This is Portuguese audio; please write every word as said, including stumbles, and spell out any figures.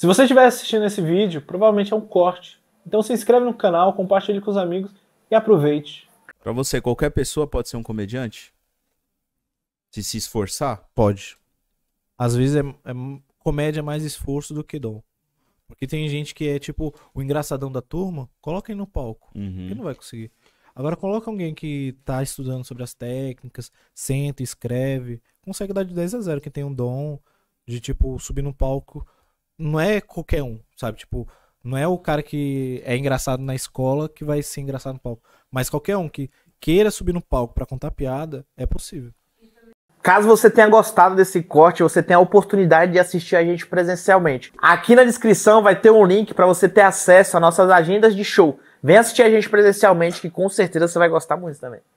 Se você estiver assistindo esse vídeo, provavelmente é um corte. Então se inscreve no canal, compartilhe com os amigos e aproveite. Pra você, qualquer pessoa pode ser um comediante? Se se esforçar? Pode. Às vezes é, é comédia mais esforço do que dom. Porque tem gente que é tipo o engraçadão da turma, coloca ele no palco. Uhum. Ele não vai conseguir. Agora coloca alguém que tá estudando sobre as técnicas, senta, escreve, consegue dar de dez a zero, que tem um dom de tipo subir no palco. Não é qualquer um, sabe? Tipo, não é o cara que é engraçado na escola que vai ser engraçado no palco. Mas qualquer um que queira subir no palco pra contar piada, é possível. Caso você tenha gostado desse corte, você tem a oportunidade de assistir a gente presencialmente. Aqui na descrição vai ter um link para você ter acesso às nossas agendas de show. Vem assistir a gente presencialmente que com certeza você vai gostar muito também.